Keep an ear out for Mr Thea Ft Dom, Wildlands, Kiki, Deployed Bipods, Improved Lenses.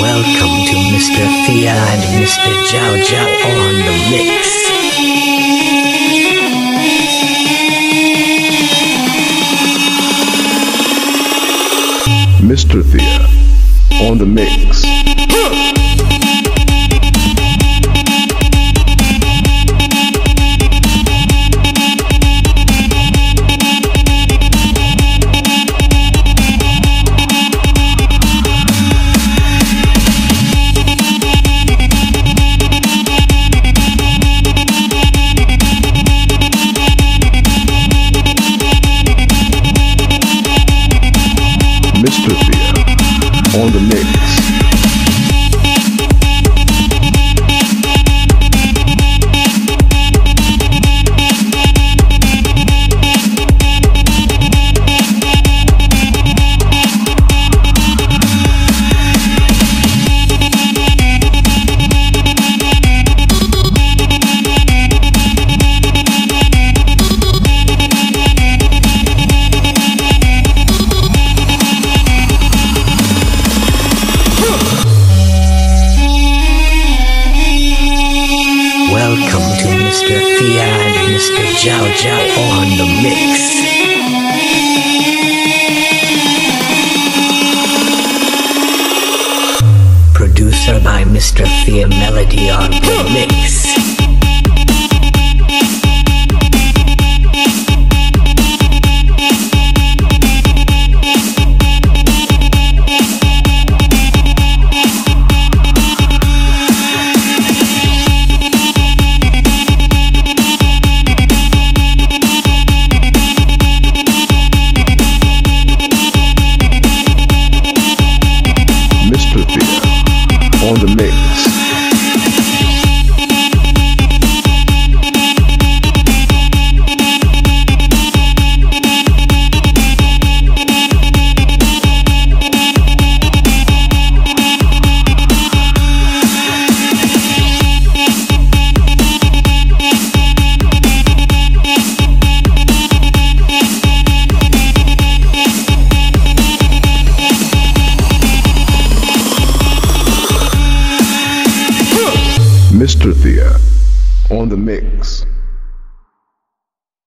Welcome to Mr. Thea and Mr. Jau Jau on the mix. Mr. Thea on the mix. Mr. Thea on the mix. Welcome to Mr. Thea and Mr. Jau Jau on the mix. Producer by Mr. Thea, melody on the mix. Mr. Thea on the mix. Mr. Thea on the mix.